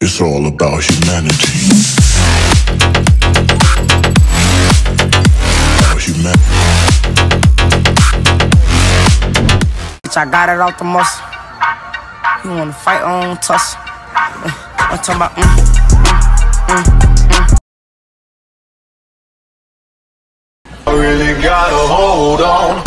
It's all about humanity. Bitch, I got it out the muscle. You wanna fight on tussle? I'm talking about I really gotta hold on.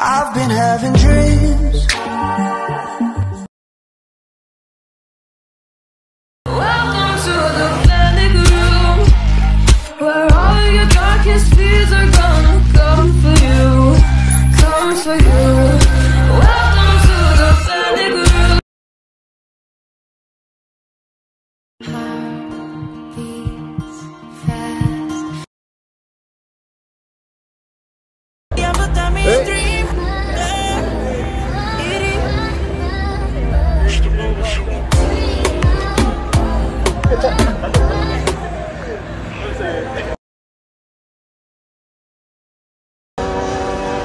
I've been having dreams. Welcome to the panic room, where all your darkest fears are gonna come for you, come for you. Welcome to the panic room. Heart beats fast. Yeah, but that means dreams.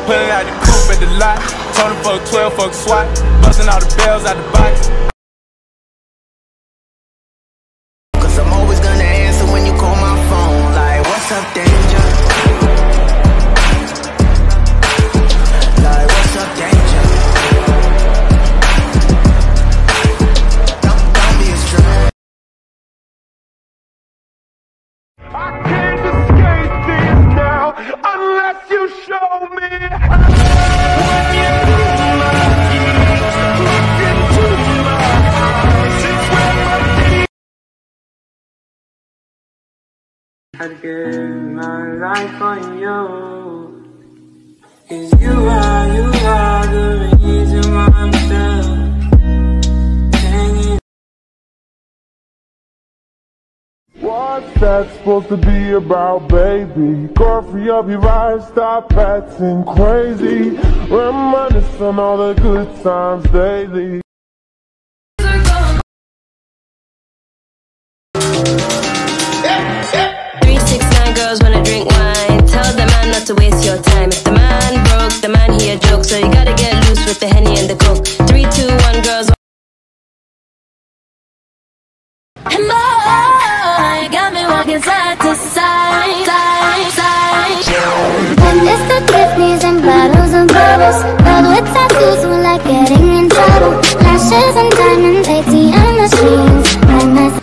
Pulling out the coupe at the lot, told him fuck 12, fuck SWAT, busting all the bells out the box. Cause I'm always gonna answer when you call my phone, like what's up danger? Like what's up danger? Don't be a stranger. I can't escape this now, unless you show me. I'd give my life on you. 'Cause you are the reason why I'm still hanging. What's that supposed to be about, baby? Go free up your eyes, stop acting crazy. Reminisce on all the good times daily. To waste your time. If the man broke, the man he a joke. So you gotta get loose with the Henny and the Coke. 3, 2, 1, girls. And boy, got me walking side to side, side, side. When it's the Tiffany's and bottles and bubbles, but with tattoos we like getting in trouble. Lashes and diamonds, ATM machines.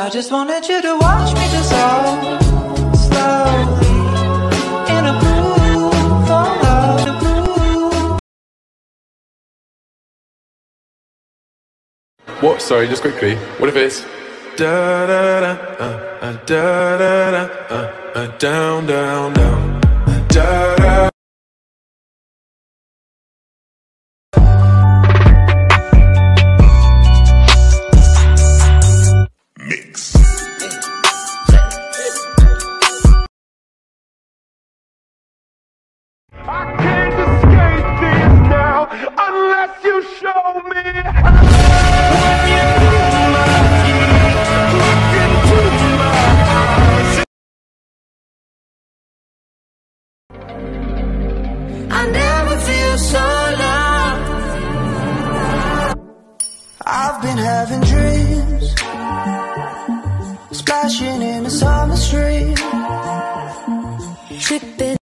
I just wanted you to watch me dissolve slowly in a pool for love. What? Sorry, just quickly. What if it's da da da da da da down down down da da. I've been having dreams, splashing in a summer stream, tripping.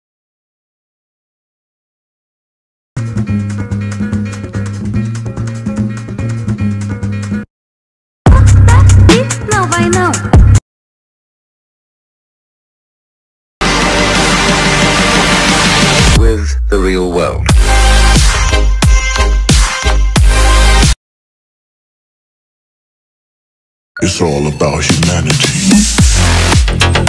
The real world. It's all about humanity.